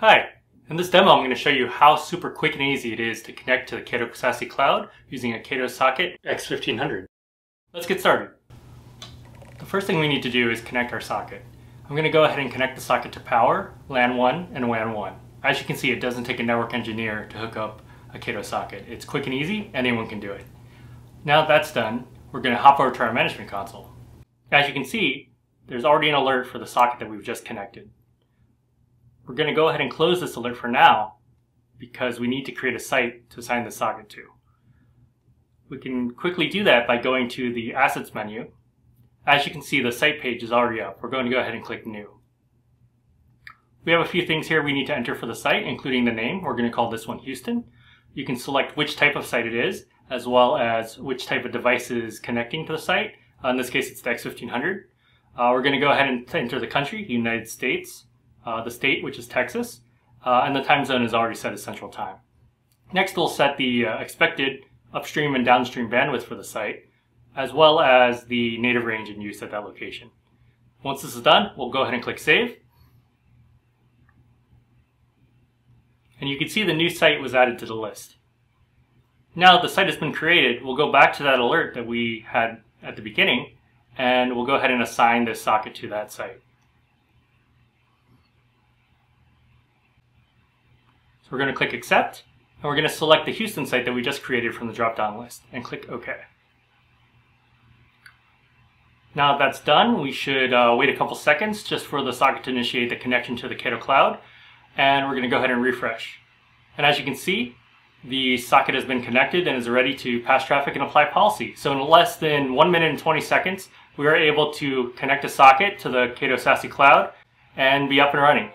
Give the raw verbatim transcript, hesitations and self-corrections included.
Hi, in this demo I'm going to show you how super quick and easy it is to connect to the Cato SASE Cloud using a Cato Socket X fifteen hundred. Let's get started. The first thing we need to do is connect our socket. I'm going to go ahead and connect the socket to power, LAN one, and WAN one. As you can see, it doesn't take a network engineer to hook up a Cato socket. It's quick and easy, anyone can do it. Now that's done, we're going to hop over to our management console. As you can see, there's already an alert for the socket that we've just connected. We're going to go ahead and close this alert for now because we need to create a site to assign the socket to. We can quickly do that by going to the Assets menu. As you can see, the site page is already up. We're going to go ahead and click New. We have a few things here we need to enter for the site, including the name. We're going to call this one Houston. You can select which type of site it is, as well as which type of device is connecting to the site. Uh, in this case, it's the X fifteen hundred. Uh, we're going to go ahead and enter the country, United States. Uh, the state, which is Texas, uh, and the time zone is already set as Central Time. Next, we'll set the uh, expected upstream and downstream bandwidth for the site, as well as the native range in use at that location. Once this is done, we'll go ahead and click Save. And you can see the new site was added to the list. Now that the site has been created, we'll go back to that alert that we had at the beginning, and we'll go ahead and assign this socket to that site. So we're going to click Accept, and we're going to select the Houston site that we just created from the drop-down list, and click OK. Now that that's done, we should uh, wait a couple seconds just for the socket to initiate the connection to the Cato Cloud, and we're going to go ahead and refresh. And as you can see, the socket has been connected and is ready to pass traffic and apply policy. So in less than one minute and twenty seconds, we are able to connect a socket to the Cato SASE Cloud and be up and running.